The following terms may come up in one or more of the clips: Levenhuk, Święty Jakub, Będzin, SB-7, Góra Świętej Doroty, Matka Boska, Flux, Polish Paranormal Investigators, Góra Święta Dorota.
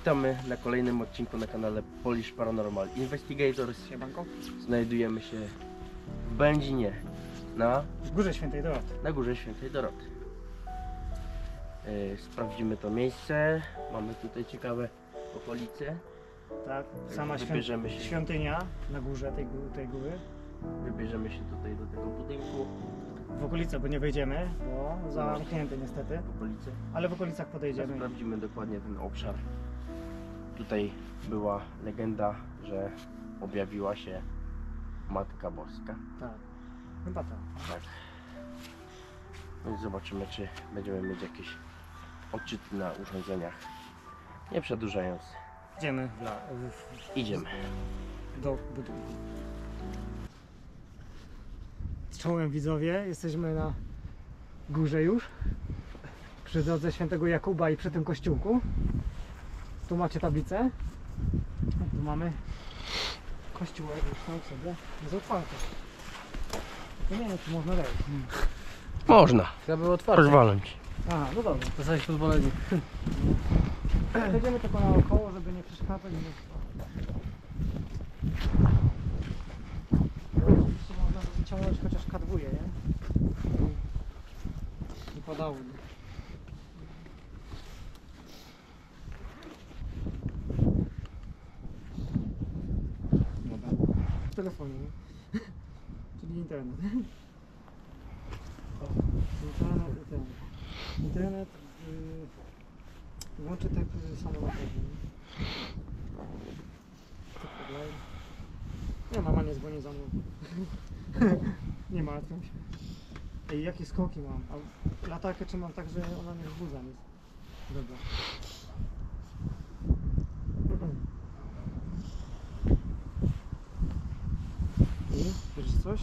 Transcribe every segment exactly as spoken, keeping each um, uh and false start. Witamy na kolejnym odcinku na kanale Polish Paranormal Investigators. Znajdujemy się w Będzinie na Górze Świętej Doroty. Na Górze Świętej Doroty. Yy, sprawdzimy to miejsce. Mamy tutaj ciekawe okolice. Tak, tak sama wybierzemy się... świątynia na górze tej, tej góry. Wybierzemy się tutaj do tego budynku. W okolice, bo nie wejdziemy, bo zamknięte niestety. W okolicy. Ale w okolicach podejdziemy. Sprawdzimy dokładnie ten obszar. Tutaj była legenda, że objawiła się Matka Boska. Tak. Chyba tak. Tak. Więc zobaczymy, czy będziemy mieć jakieś odczyty na urządzeniach. Nie przedłużając. Idziemy. Dla, w, Idziemy. Do budynku. Czołem widzowie, jesteśmy na górze już, przy drodze Świętego Jakuba i przy tym kościółku. Tu macie tablicę, tu mamy kościółek już tam sobie, jest otwarty. Nie wiem, czy można wejść. Można. Trzeba było otwarty. Pozwoląć. A, no dobrze. Dostałeś pozwolenie. Przejdziemy tylko naokoło, żeby nie przeszkadzać. Ciągnąć chociaż kadwuje, nie? Nie padało. Dobra. W telefonie, nie? Czyli internet. O, internet, internet. Internet yy, włączy tak samochód. Nie, mama nie dzwoni za mną. Nie martwię się. Ej, jakie skoki mam. A latarkę trzymam tak, że ona mnie wzbudza. Dobra. I? Wiesz coś?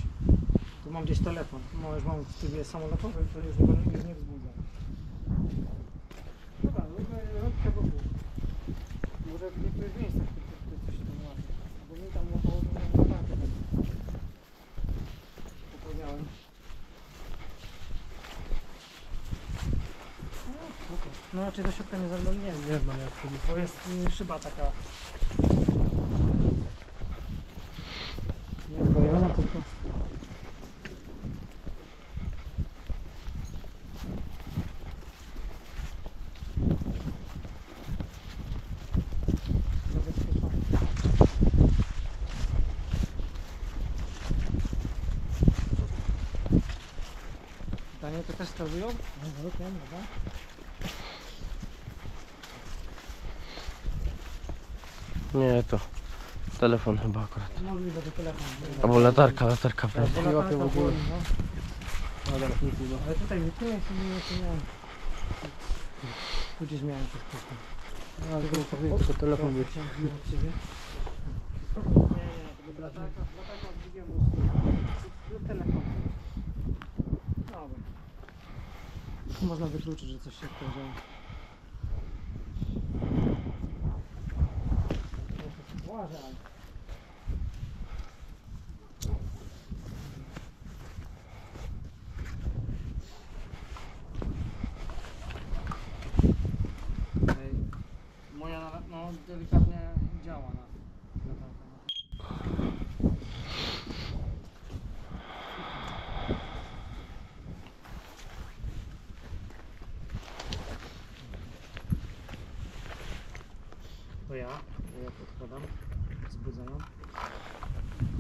Tu mam gdzieś telefon. No, już mam w trybie samolotowym, to już go nie, nie wzbudza. Dobra, robka wokół. Może w niektórych miejscach ktoś coś tam łapie. Bo mi tam łapało, to mam latarkę. No raczej do środka nie zaglądam, nie wiem, jak to jest szyba taka. Nie zbrojona tylko. Pytanie to też stawiło? No, nie, no. Nie, to telefon chyba akurat. Albo latarka, latarka prawie. Ja nie łapię w ogóle. Ale tutaj nie tyle, nie miałem. Tu gdzieś miałem coś takiego. Ale tylko powiem, że telefon nie chciałem. Nie, nie, to latarka, latarka w drugim lub telefon. Dobra. Tu można wykluczyć, że coś się wkurzało. Moja nawet no, delikatnie działa na to ja, to ja podkładam. Zbudzają.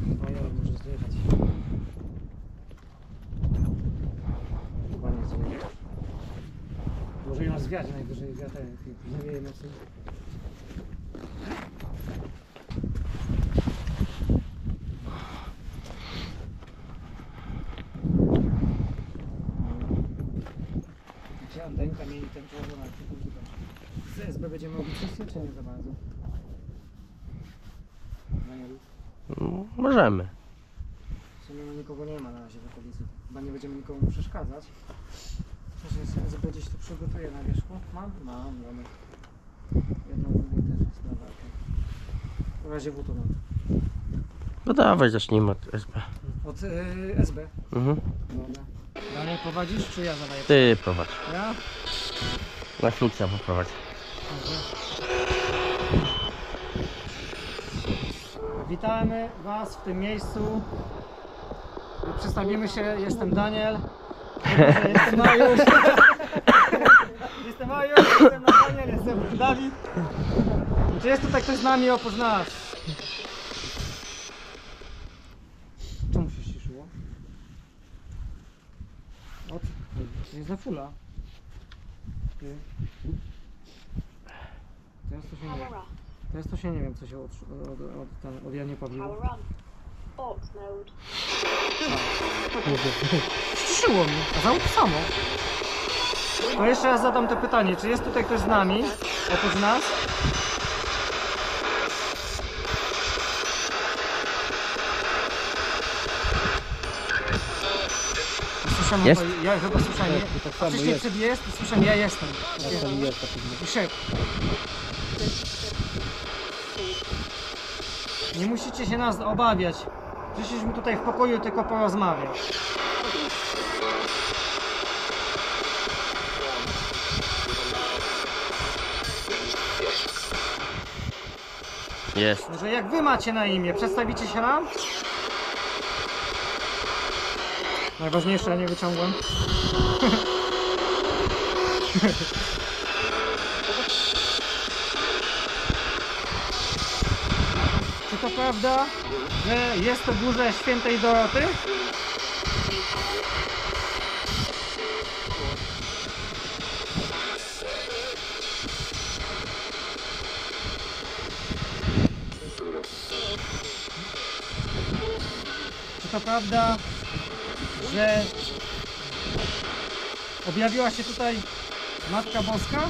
No ja muszę zjechać. Chyba nie zjedzie. Może ją zwiać najwyżej wiatę. Nie wiem, co. Gdzie antenka mieli ten człowiek na tym? Z S B będziemy robić wszystkie, czy nie za bardzo? No, możemy. W sumie nikogo nie ma na razie w okolicy. Chyba nie będziemy nikomu przeszkadzać. Przecież sobie sobie gdzieś tu przygotuję na wierzchu. Mam? Mam, mamy. Jedną minutę też jest na walkę. W razie W to mam. No dawaj, zacznijmy od S B. Od yy, S B? Mhm. Dobra. Dalej prowadzisz, czy ja zadaję? Ty prowadź. Ja? Na klucza poprowadź. Dobra. Witamy Was w tym miejscu. Przedstawimy się, jestem Daniel. Jestem Mariusz. Jestem Mariusz, jestem Daniel, jestem Dawid. Czy jest tutaj ktoś z nami, oprócz nas? Czemu się ściszyło? O, jest na fula. Teraz to się nie wiem. Teraz to się nie wiem, co się od, od, od, ten, od Janie Pawliło. Ściszyło mnie, a załóg samo. No jeszcze raz zadam to pytanie, czy jest tutaj ktoś z nami, oprócz nas? Słyszałem, jest? Bo, ja chyba słyszałem, tak samo wcześniej jest. Przed jest i słyszałem, ja jestem. Ja jestem, jest, tak i szep. Nie musicie się nas obawiać. Przyszliśmy tutaj w pokoju tylko porozmawiać. Jest. Może jak wy macie na imię, przedstawicie się nam? Najważniejsze, ja nie wyciągłem. Czy to prawda, że jest to Górze Świętej Doroty? Czy to prawda, że objawiła się tutaj Matka Boska?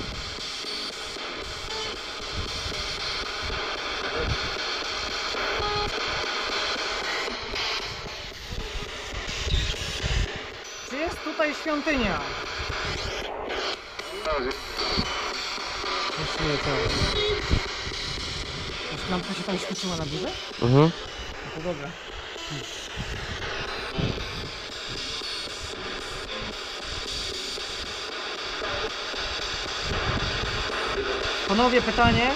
Czy jest tutaj świątynia? Czy lampka się tam skoczyła na górze? Mhm. No to dobra. Panowie, pytanie,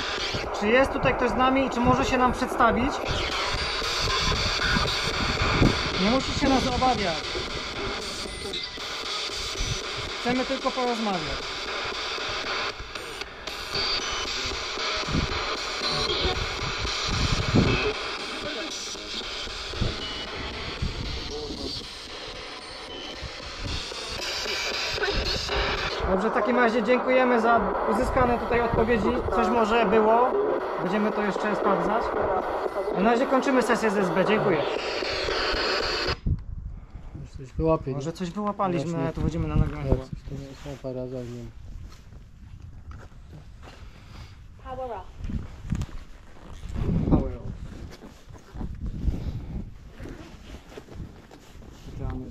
czy jest tutaj ktoś z nami i czy może się nam przedstawić? Nie musisz się nas obawiać. Chcemy tylko porozmawiać. Dobrze, w takim razie dziękujemy za uzyskane tutaj odpowiedzi. Coś może było. Będziemy to jeszcze sprawdzać. Na razie kończymy sesję z S B. Dziękuję. Coś może coś wyłapaliśmy, ale to będziemy na nagraniu. Są para za nim. Power off. Power off. Damy.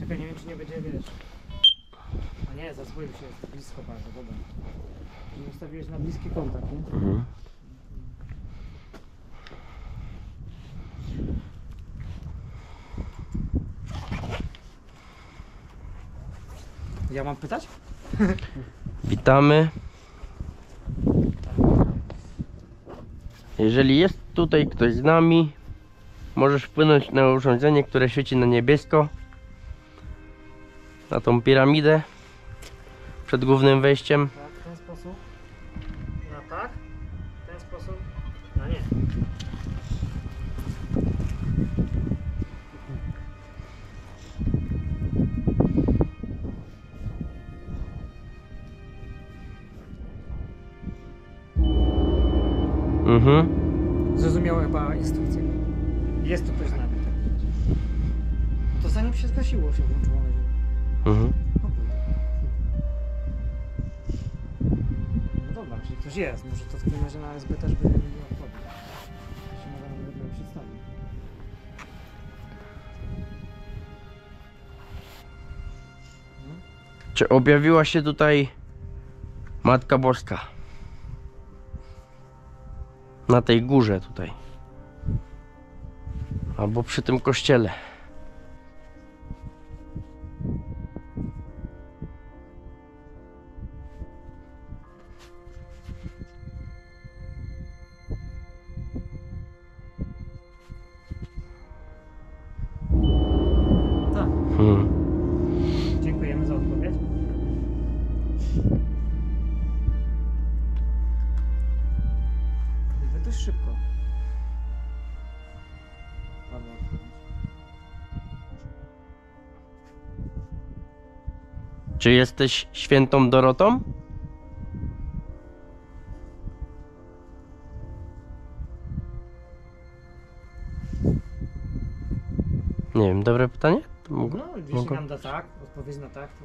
Czekaj, nie wiem, czy nie będzie, wiesz. A nie, zasłoił się, jest blisko bardzo, dobra. Nie ustawiłeś na bliski kontakt, nie? Mhm. Ja mam pytać? Witamy. Jeżeli jest tutaj ktoś z nami, możesz wpłynąć na urządzenie, które świeci na niebiesko, na tą piramidę przed głównym wejściem. Tak, w ten sposób. No tak, w ten sposób. No nie. Mhm. Zrozumiała chyba instrukcję. Jest tu ktoś z nami. To zanim się zgasiło, się włączyło. Mhm. No dobra, czyli ktoś jest. Może to w takim razie na S B też by nie było odpowiedzi. To się może nam lepiej przedstawić. Czy objawiła się tutaj Matka Boska. Na tej górze tutaj. Albo przy tym kościele. Hmm. Dziękujemy za odpowiedź. Gdyby dość szybko. Ładna odpowiedź. Czy jesteś świętą Dorotą? Nie wiem, dobre pytanie? Mógł, no, jeśli mógł... nam da tak, odpowiedź na tak, to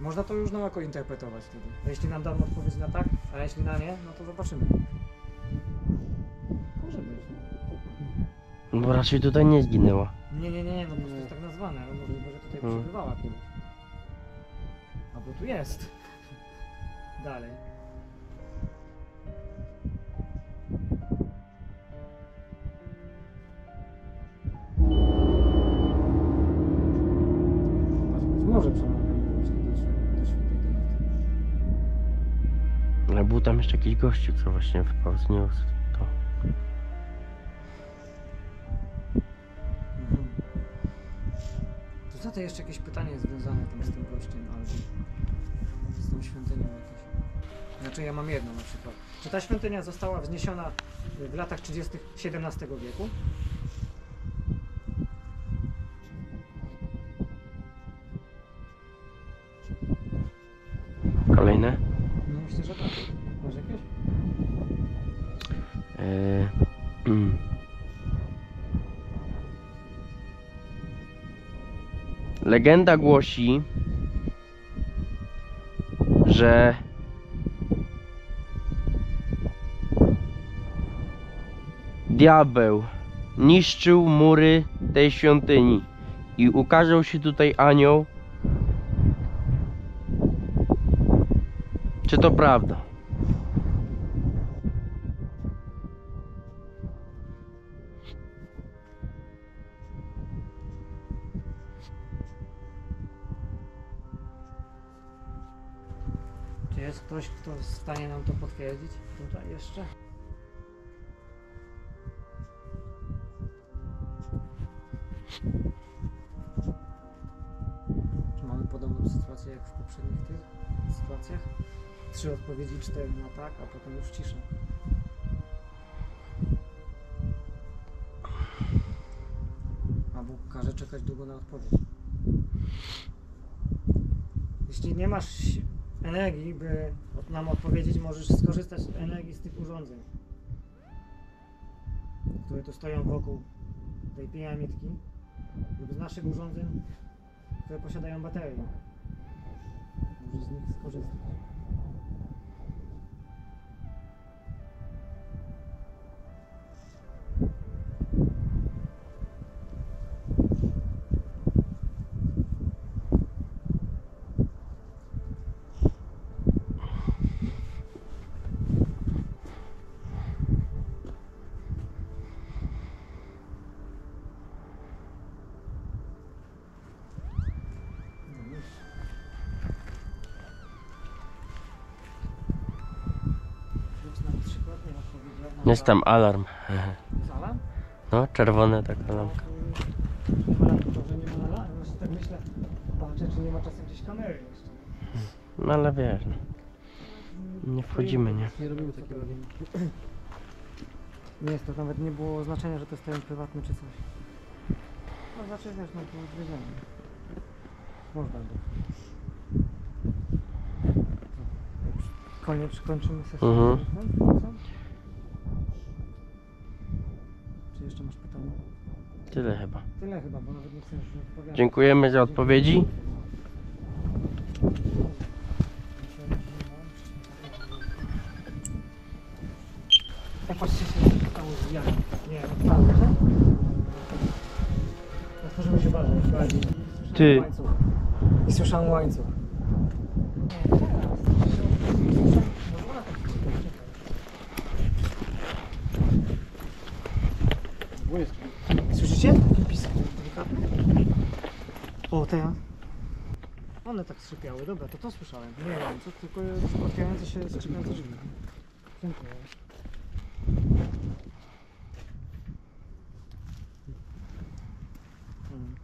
można to już na oko interpretować wtedy. A jeśli nam da odpowiedź na tak, a jeśli na nie, no to zobaczymy. Może być. No bo raczej tutaj nie zginęła. Nie, nie, nie, no bo to jest tak nazwane, ale możliwe, że tutaj hmm. przebywała kiedyś. A bo tu jest. Dalej. Może przemawiam właśnie do Świętej Doroty. Ale był tam jeszcze jakiś gościu, co właśnie wypadł z niego. To. Mhm. To za to jeszcze jakieś pytanie związane tam z tym gościem, albo z tą świątynią jakieś. Znaczy ja mam jedno na przykład. Czy ta świątynia została wzniesiona w latach trzydziestych siedemnastego wieku? Kolejne? No myślę, że tak. Masz jakieś? Eee, mm. Legenda głosi, że diabeł niszczył mury tej świątyni i ukazał się tutaj anioł. Czy to prawda? Czy jest ktoś, kto jest w stanie nam to potwierdzić? Tutaj jeszcze? Czy mamy podobną sytuację jak w poprzednich tych sytuacjach? Trzy odpowiedzi, cztery na tak, a potem już cisza. A Bóg każe czekać długo na odpowiedź. Jeśli nie masz energii, by nam odpowiedzieć, możesz skorzystać z energii z tych urządzeń, które tu stoją wokół tej piramidki, lub z naszych urządzeń, które posiadają baterię. Możesz z nich skorzystać. Jest tam alarm. Jest alarm? No, czerwone taka lampka. Tak myślę, patrzę, czy nie ma czasem gdzieś kamery jeszcze. No ale wiesz, nie wchodzimy, nie? Nie robimy takiego. Nie jest to, nawet nie było znaczenia, że to jest teren prywatny czy coś. No znaczy, wiesz, no to odwiedzamy. Można by. Koniec, kończymy sesję. Mhm. Czy jeszcze masz pytanie? Tyle chyba. Tyle chyba, bo nawet nie chcę już odpowiadać. Dziękujemy za odpowiedzi. Patrzcie, się stało z jaj. Nie, naprawdę. Otworzymy się bardziej. Ty. I słyszałem łańcuch. Słyszycie? Pisk. O, te. One tak skrzypiały, dobra, to to słyszałem. Nie wiem, co tylko spotkające się skrzypiące drzwi. Dziękuję. Hmm.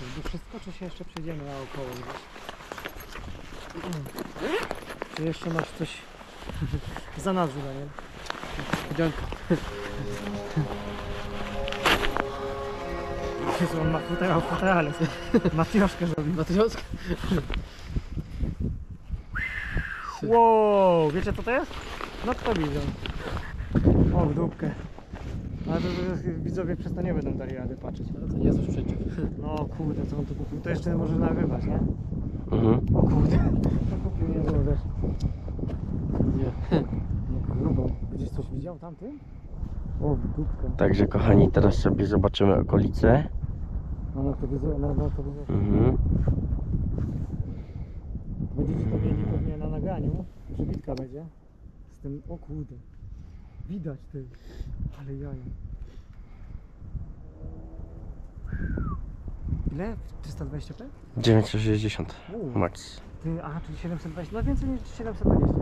Żeby wszystko, czy się jeszcze przejdziemy naokoło gdzieś? Hmm. Czy jeszcze masz coś za nadrzu, nie? Dzięki. Jezu, on ma futerał, futerale. Matrioszkę zrobi. Matrioszkę? Wow, wiecie co to jest? No kto widzą. O, w dupkę. Ale to, to widzowie przez to nie będą dali rady patrzeć. To nie jest przeciw. No kurde, co on tu kupił? To jeszcze może nagrywać, nie? Mhm. O kurde, to kupił nie było też. Nie. Nie, grubą. Gdzieś coś widział tamtym? O, także kochani, teraz sobie zobaczymy okolice. No, no to widzę, no, no to widzę. Mhm. Będziecie to mieli pewnie na nagraniu. Przebitka będzie. Z tym, o kurde. Widać ty. Ale jaja. Ile? trzysta dwadzieścia p? dziewięćset sześćdziesiąt. U. Max. Ty, a, czyli siedemset dwadzieścia. No więcej niż siedemset dwadzieścia.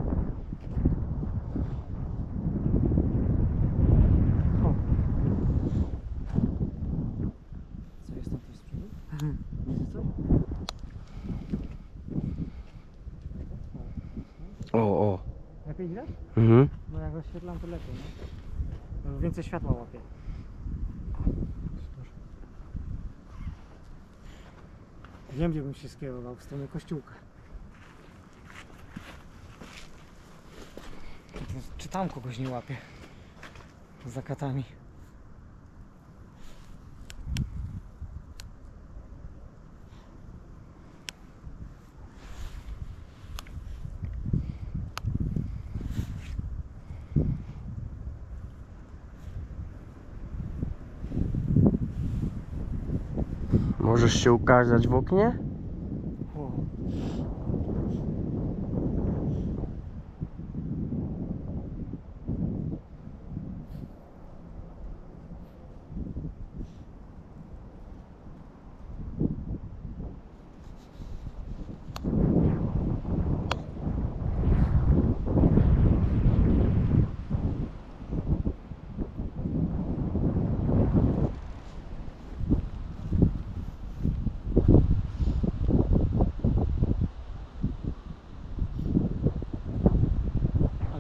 O, o. Lepiej widać? Mhm. Bo jak oświetlam to lepiej, nie? Więcej światła łapie. Wiem, gdzie bym się skierował, w stronę kościółka. Czy tam kogoś nie łapie? Za katami. Możesz się ukazać w oknie? O.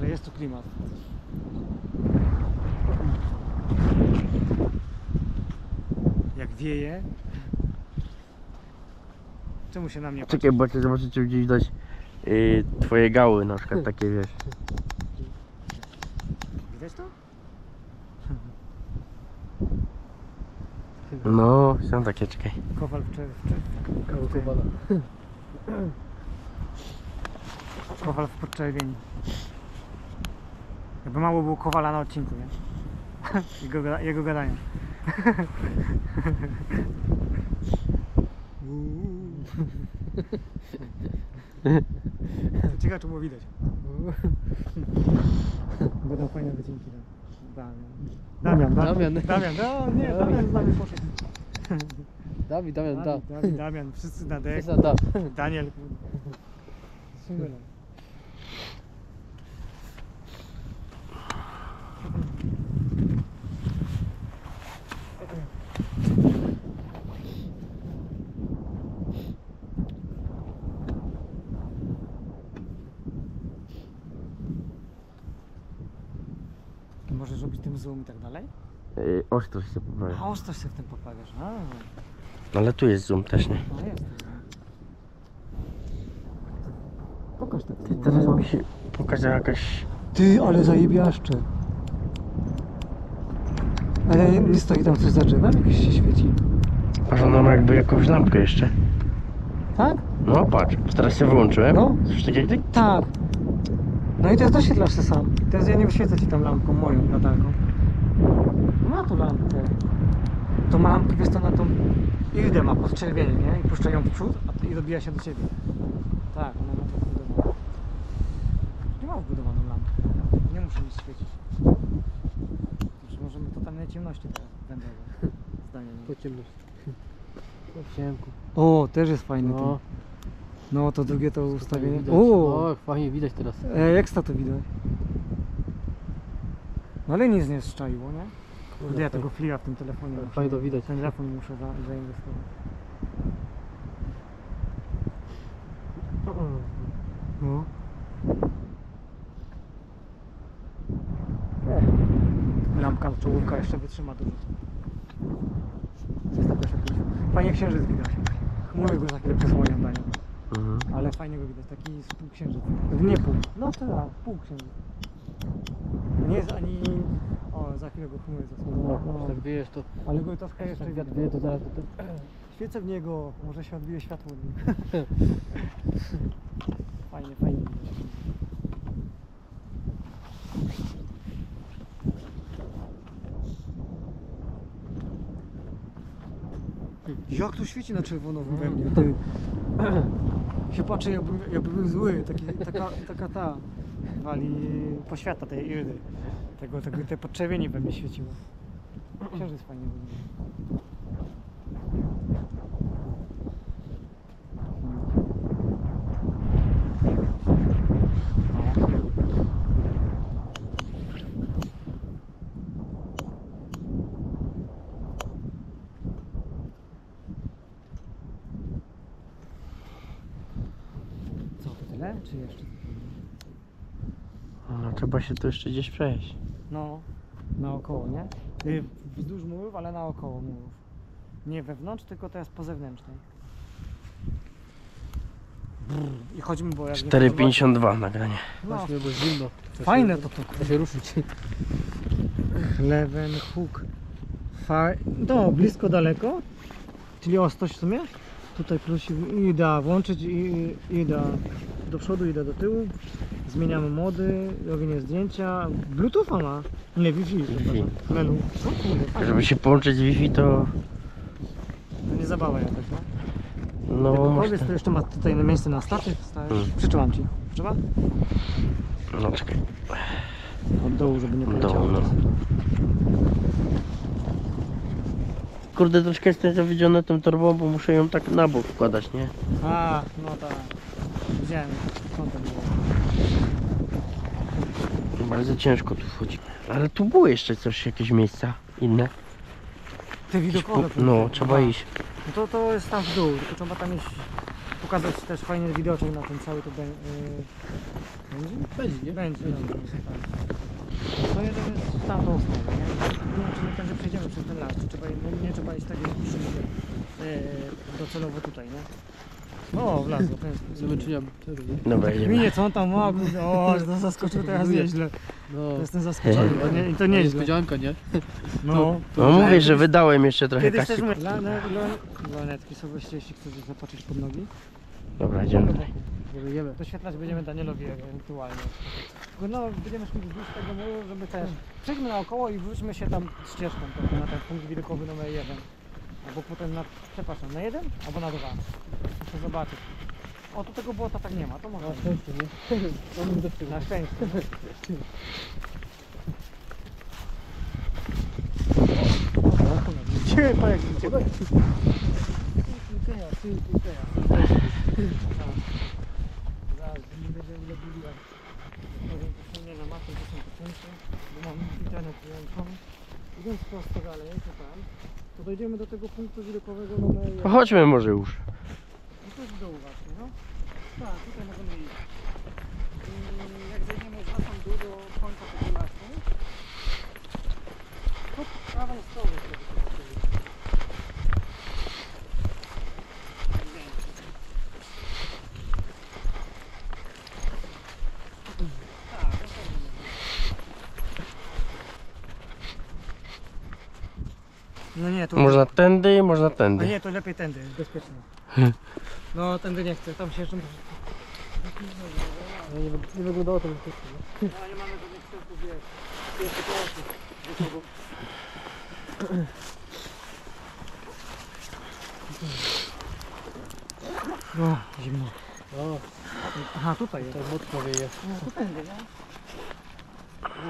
Jest tu klimat. Jak wieje. Czemu się na mnie patrzy? Czekaj, bo chcę zobaczyć, czy gdzieś widać yy, twoje gały, na przykład takie, wiesz. Widać to? No, są takie, czekaj. Kowal w czerwieni. Kowal w podczerwieni. Jakby mało było Kowala na odcinku, nie? Jego, jego gadania. Ciekawe, czy było widać. Będą fajne wycinki tam. Damian. Damian, Damian. Damian, no nie, Damian z nami poszedł. Dawid, Damian, da. Dawid, Damian, wszyscy na dek. Daniel. Super. Możesz robić tym złom i tak dalej? Yy, ostrość się poprawiasz. A ostrość się w tym poprawiasz. A. No ale tu jest zoom też, nie? No jest. Pokaż tak. Ty, teraz mi się pokazała jakaś... Ty, ale zajebiaszcze. Ale nie stoi tam coś za drzewem? Jakieś się świeci. Patrz, ona ma jakby jakąś lampkę jeszcze. Tak? No patrz, teraz się wyłączyłem. No. Coś takiego? Tak. No i teraz doświetlasz się sam. Teraz ja nie wyświecę ci tam lampką moją latarką. Ma tu lampkę. To ma lampkę, wiesz, to na tą irdę ma podczerwienie, nie? I puszcza ją w przód a i dobija się do ciebie. Tak, ona ma to wbudowane. Nie ma wbudowaną lampkę. Nie muszę nic świecić. możemy totalnej ciemności teraz wędrować. Zdanie po ciemności. Po ciemku. O, też jest fajny no. Ten. No to drugie to ustawienie. O, o, fajnie widać teraz. E, jak sta to widać? No ale nic nie strzaiło, nie? Kurde, ja tego flira w tym telefonie muszę. Fajnie to widać. Ten telefon muszę za, zainwestować. No. Lampka z czołówka jeszcze wytrzyma dużo. Fajnie księżyc widać. Chmury go za chwilę przesłonią dają. Mhm. Ale fajnie go widać, taki jest półksiężyc. Nie pół. No to tak, półksiężyc. Nie jest ani... O, za chwilę go chmury zasłonią. No, tak wiesz to... Ale go troszkę jeszcze widać. To zaraz... Świecę w niego, może się odbije światło od niego. Fajnie, fajnie. Jak tu świeci na czerwono we mnie? Ty. Się patrzę, jakby, jakby był zły. Taki, taka, taka ta wali poświata tej irdy. Tego, tego, te podczerwienie we mnie świeciło. Księżyc fajnie wygląda. Czy jeszcze? No, trzeba się tu jeszcze gdzieś przejść. No, naokoło, nie? Wzdłuż murów, ale naokoło murów. Nie wewnątrz, tylko teraz po zewnętrznej. Brrr. I chodźmy, bo jak cztery pięćdziesiąt dwa nagranie. No. Właśnie, bo zimno. Fajne to tu. Trzeba się ruszyć. Levenhuk. No, blisko, daleko. Czyli ostoś w sumie? Tutaj prosi, i da włączyć, i, i da do przodu, i da do tyłu. Zmieniamy mody, robienie zdjęcia. Bluetootha ma, nie Wi-Fi. Wi-Fi. Menu. O, żeby się połączyć z Wi-Fi to... To nie zabawa jakaś, no? No powiedz, to jeszcze ma tutaj miejsce na statyw. Hmm. Przyczymam ci. Trzeba? No czekaj. Od dołu, żeby nie poleciało. No. Kurde, troszkę jestem zawiedziony tą torbą, bo muszę ją tak na bok wkładać, nie? A, no tak. Widziałem, skąd to było. Bardzo ciężko tu wchodzi. Ale tu było jeszcze coś, jakieś miejsca inne. Te widokowe. Po... No, trzeba iść. No to, to jest tam w dół, tylko trzeba tam iść. Pokazać też fajny widoczek na ten cały to be... będzie? Będzie, nie? Będzie. Będzie. To jeden jest tam do osnowy, nie? Nie wiem, czy my prędzej przejdziemy przez ten las, czy trzeba, nie trzeba iść tak jak yy, docelowo tutaj, nie? O, wlazło, to jest... Zobaczyłem. Dobra, idziemy. Minie, co on tam ma? O, to zaskoczył teraz nieźle. No. Jestem zaskoczony, to nie, to nieźle. Niespodzianka, nie? No. To, to no mówię, że wydałem jeszcze trochę kasy. Lanetki są właściwie, jeśli chcesz zapatrzeć pod nogi. Dobra, idziemy. Doświetlać będziemy Danielowi ewentualnie. No, będziemy szli wzdłuż tego muru, żeby też... Przejdźmy naokoło i wróćmy się tam ścieżką, to na ten punkt widokowy numer jeden. Albo potem na... Przepraszam, na jeden? Albo na dwa. Muszę zobaczyć. O, tu tego błota tak nie ma, to może... Na szczęście, nie? Na szczęście. Gdzie pojechać? Gdzie pojechać? Bo mam internet wyłączony. Idąc prosto dalej, to tam, to dojdziemy do tego punktu widokowego numer jeden. Chodźmy może już. No to jest do uwagi, no. Tak, tutaj możemy iść. Yy, jak zejdziemy z naszą dół do końca tego lasu, to prawą stronę sobie zobaczymy. No nie, tu można lepiej. Tędy, można tędy. No nie, to lepiej tędy, jest bezpiecznie. No tędy nie chcę, tam się jeszcze... No, nie, nie wyglądało to bezpiecznie. No nie mamy żadnych szczęków, wiesz. No, zimno. O. Aha, tutaj jest. To mocno wieje. No, to tędy, nie?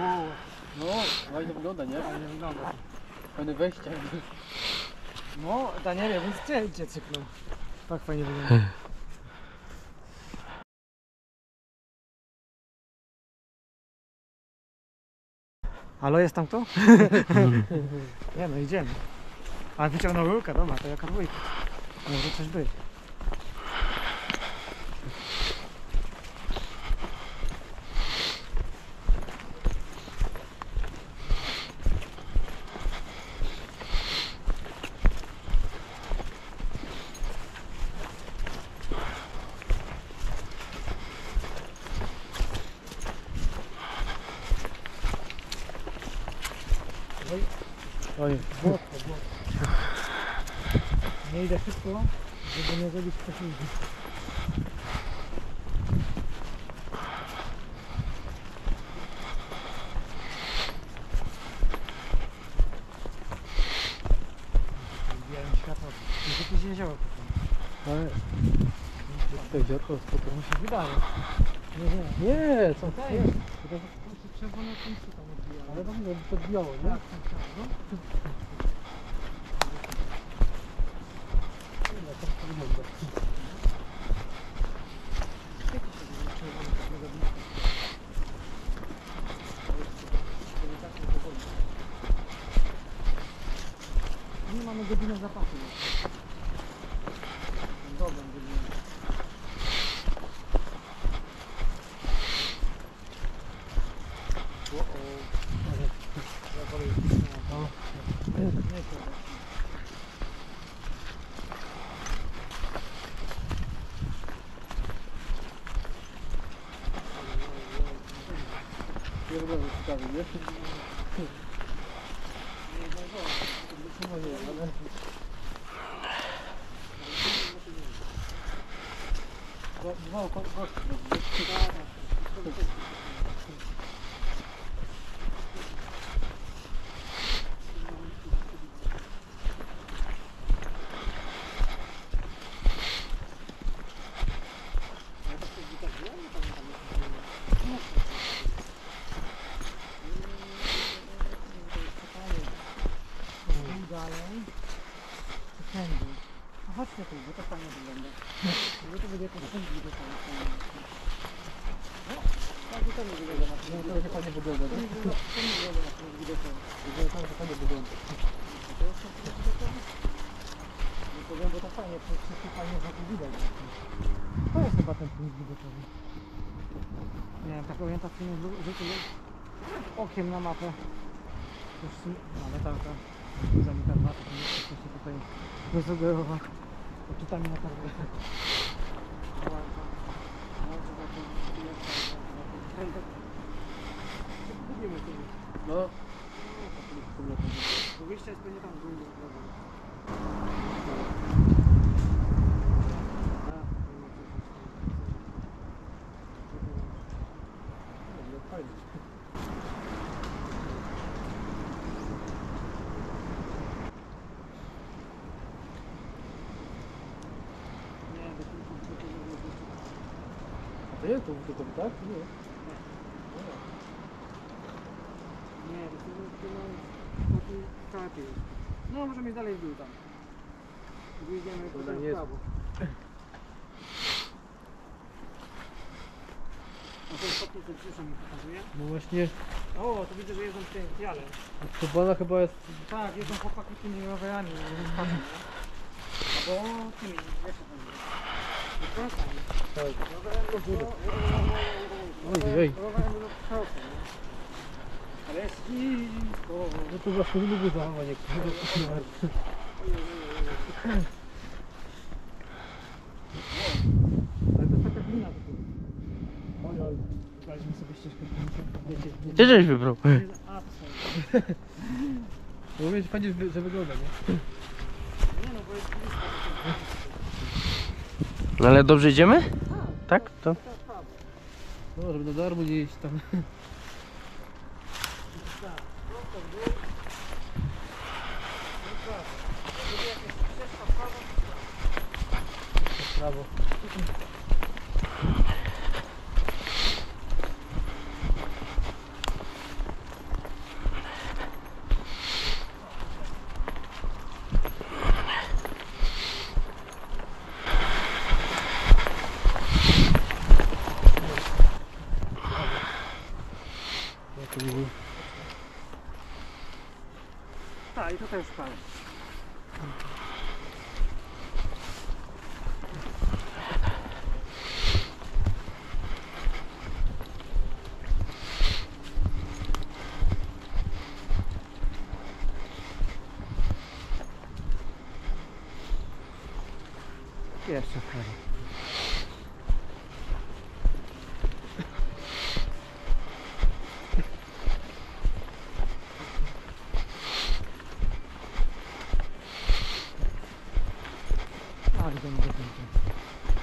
Wow. No, fajnie wygląda, nie? Fajnie wygląda. Fajne wejście. No, Daniel, więc gdzie, gdzie cyknął? Tak fajnie wygląda. Halo, jest tam kto? Nie no, idziemy. A wyciągnął rurkę, dobra, to jaka dwójka. Może coś być. Oj, błotko, błotko. Nie idę szybko, żeby nie zrobić przeciwnika. Białem światło. Muszę tu gdzieś zioło potem. Ale... to ziarko spokojnie się wydaje. Nie, nie. Nie, co to jest? Czerwone końcu tam odbijało. Ale tam podbijało, nie? Tak, tak, no. Nie mamy godzinę zapasu. Dobrą godzinę. Okiem na mapę. Ale tam ta zamykana mapa, to nie jest się tutaj rozobierowa. Odczytamy na kartę. No. Bo wyjście jest pewnie tam w dół. To tylko tak? Nie. Nie, to jest tylko... No, możemy iść dalej w dół tam. Wyjdziemy po prawo. Jest... A to ostatnie ten przysza mi pokazuje. No właśnie. O, to widzę, że jedzą w tym fiale. To bada chyba jest... Tak, jedzą chłopaki tymi rowerami. Albo tymi, jak to tam jest? Tak. Oj, oj. No to właśnie lubię zachowanie. Ale to taka glina. Oj, oj. Weźmy sobie ścieżkę. Ty żeś wybrał. Bo wiesz, fajnie, że wygląda, nie? Nie no, bo jest blisko. No ale dobrze idziemy? Tak? Tak? To? No, żeby do darmu nie iść tam. Prawo. tu. Tak, i to też pali. Jeszcze pali.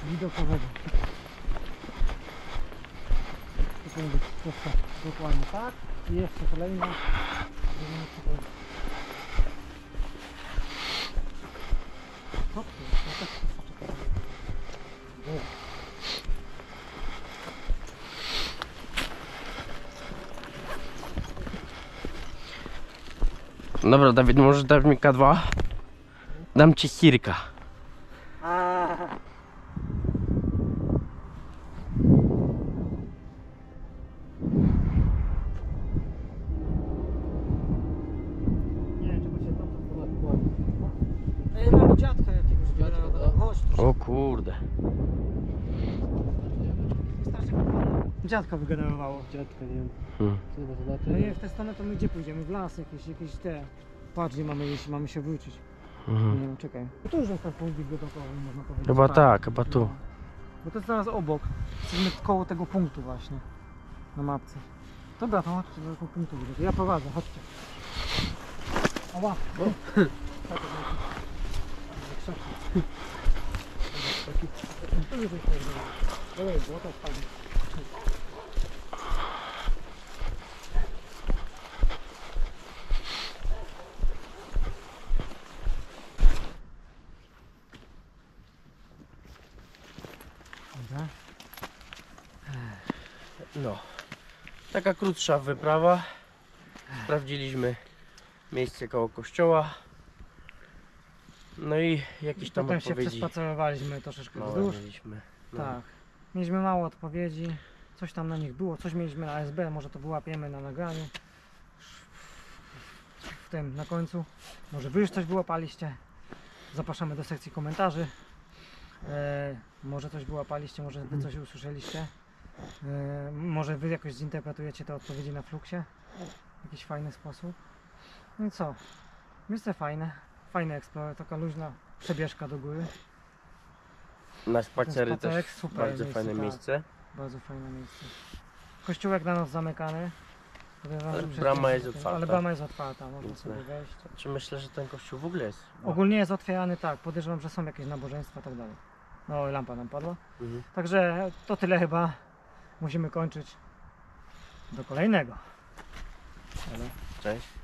Widokowego. To będzie dokładnie tak. I jeszcze kolejna. Co to jest? Dobra, Dawid, możesz dać mi ka dwa? Dam ci sirka. Dziadka wygenerowało. Dziadka, nie wiem. Hmm. No nie, w tę stronę to my gdzie pójdziemy? W las jakieś, jakieś te... Patrz, gdzie mamy, jeśli mamy się wrócić. Hmm. Nie wiem, czekaj. No to już jest tak punkt widokowy, można powiedzieć. Chyba tak, tak, chyba tu. Bo to jest zaraz obok. Jesteśmy koło tego punktu właśnie. Na mapce. Dobra, to chodźcie do tego punktu. Ja prowadzę, chodźcie. Oła! No, taka krótsza wyprawa. Sprawdziliśmy miejsce koło kościoła. No i jakieś I tam potem odpowiedzi. Potem się przespacerowaliśmy troszeczkę wzdłuż. No. Tak. Mieliśmy mało odpowiedzi. Coś tam na nich było. Coś mieliśmy na S B. Może to wyłapiemy na nagraniu. W tym, na końcu. Może wy już coś wyłapaliście. Zapraszamy do sekcji komentarzy. E, może coś wyłapaliście, może wy coś usłyszeliście. E, może wy jakoś zinterpretujecie te odpowiedzi na fluksie. W jakiś fajny sposób. No i co? Miejsce fajne. Fajny Explorer, taka luźna przebieżka do góry. Na spacery też super bardzo miejsce, fajne tak, miejsce. Bardzo fajne miejsce. Kościółek na noc zamykany. Ale brama jest otwarta. Ale brama jest otwarta, można sobie wejść. Czy myślę, że ten kościół w ogóle jest? No. Ogólnie jest otwierany, tak. Podejrzewam, że są jakieś nabożeństwa i tak dalej. No i lampa nam padła. Mhm. Także to tyle chyba. Musimy kończyć. Do kolejnego. Halo. Cześć.